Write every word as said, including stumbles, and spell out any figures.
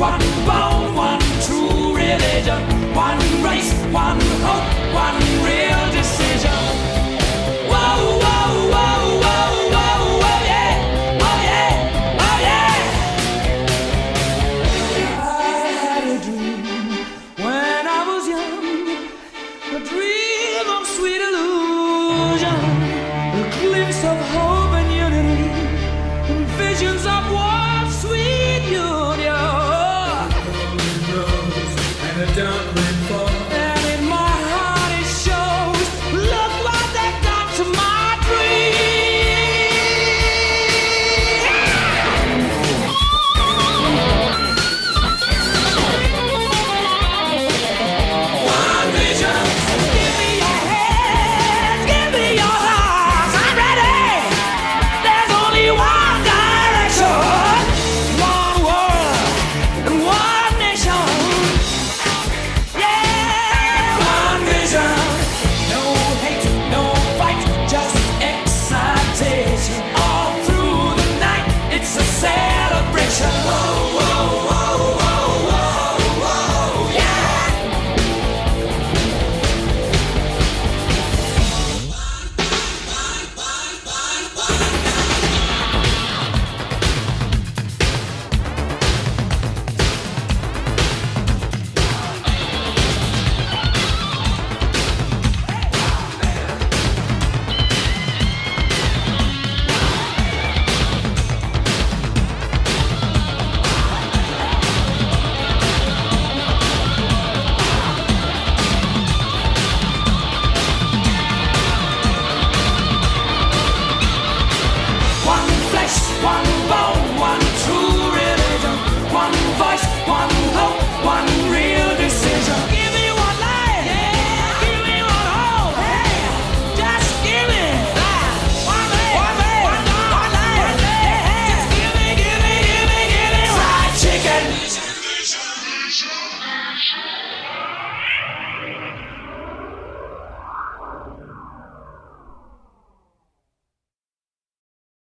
One bone, one true religion, one race, one hope, one real decision. One